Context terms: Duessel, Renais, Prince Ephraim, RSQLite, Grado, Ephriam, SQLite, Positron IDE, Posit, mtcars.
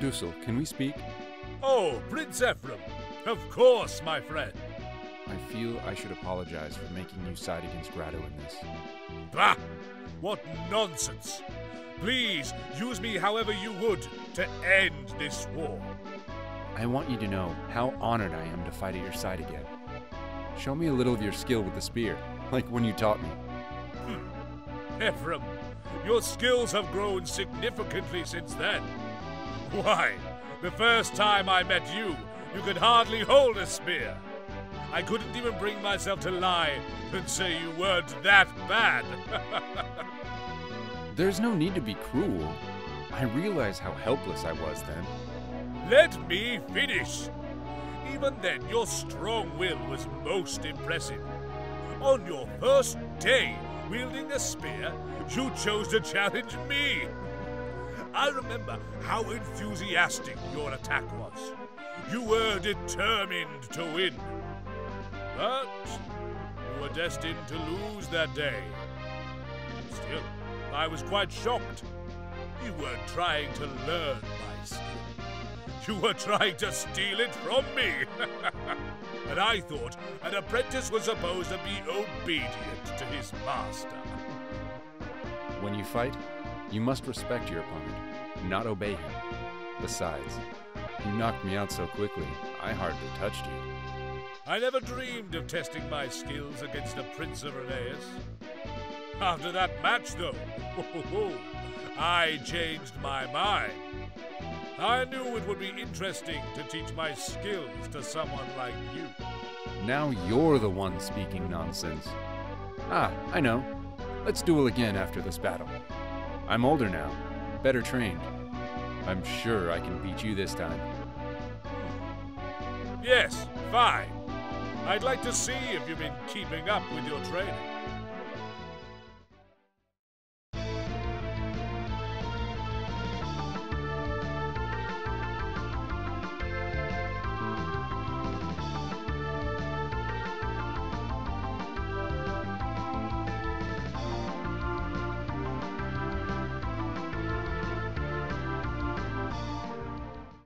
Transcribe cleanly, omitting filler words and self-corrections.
Duessel, can we speak? Oh, Prince Ephraim! Of course, my friend! I feel I should apologize for making you side against Grado in this. Bah! What nonsense! Please, use me however you would to end this war. I want you to know how honored I am to fight at your side again. Show me a little of your skill with the spear, like when you taught me. Ephraim, your skills have grown significantly since then. Why, the first time I met you, you could hardly hold a spear. I couldn't even bring myself to lie and say you weren't that bad. There's no need to be cruel. I realize how helpless I was then. Let me finish! Even then, your strong will was most impressive. On your first day, wielding a spear, you chose to challenge me! I remember how enthusiastic your attack was. You were determined to win. But you were destined to lose that day. Still, I was quite shocked. You weren't trying to learn my skill. You were trying to steal it from me! And I thought an apprentice was supposed to be obedient to his master. When you fight, you must respect your opponent, not obey him. Besides, you knocked me out so quickly, I hardly touched you. I never dreamed of testing my skills against the Prince of Renais. After that match, though, I changed my mind. I knew it would be interesting to teach my skills to someone like you. Now you're the one speaking nonsense. Ah, I know. Let's duel again after this battle. I'm older now, better trained. I'm sure I can beat you this time. Yes, fine. I'd like to see if you've been keeping up with your training.